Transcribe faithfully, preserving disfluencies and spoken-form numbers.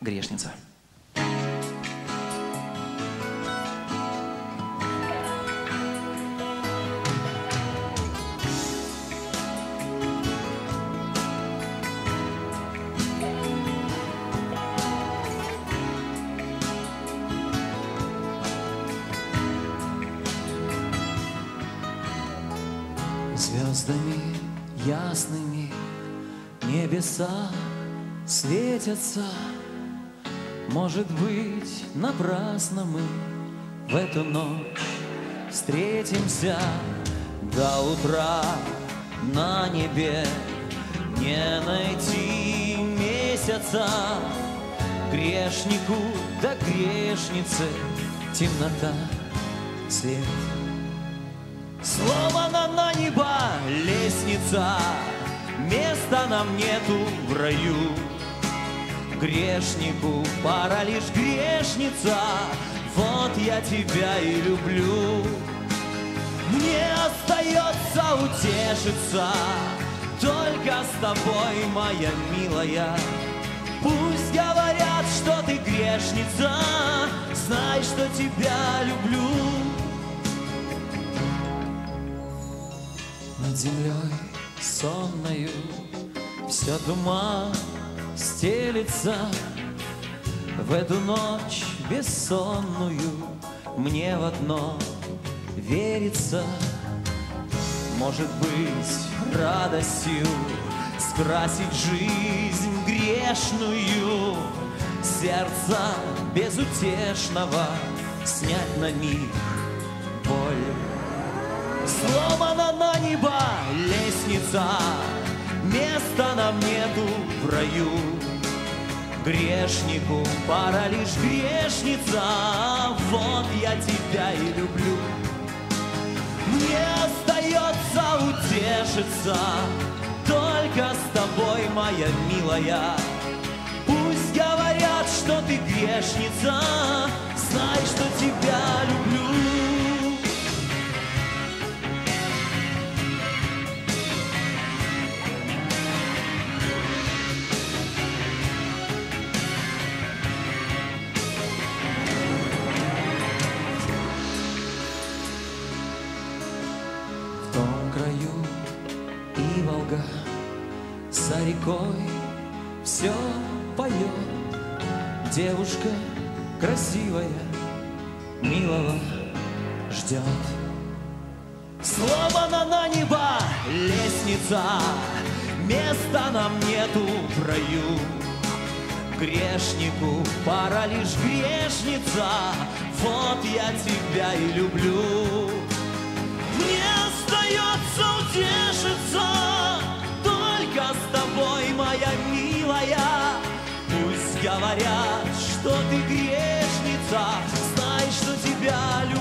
«Грешница». Звездами ясными небеса светятся. Может быть, напрасно мы в эту ночь встретимся. До утра на небе не найти месяца. Грешнику да грешнице темнота свет. Сломана на небо лестница, места нам нету в раю. Грешнику пора лишь грешница, вот я тебя и люблю. Мне остается утешиться только с тобой, моя милая. Пусть говорят, что ты грешница, знай, что тебя люблю. Над землей сонною вся туман стелится. В эту ночь бессонную мне в одно верится. Может быть, радостью скрасить жизнь грешную, сердца безутешного снять на миг боль. Сломана на небо лестница, места нам нету в раю. Грешнику пора лишь грешница, вот я тебя и люблю. Мне остается утешиться только с тобой, моя милая. Пусть говорят, что ты грешница, знай, что тебя люблю. За рекой все поет девушка красивая, милого ждет. Сломана на небо лестница, места нам нету в раю. Грешнику пора лишь грешница, вот я тебя и люблю. Мне остается утешиться с тобой, моя милая. Пусть говорят, что ты грешница, знай, что тебя любят.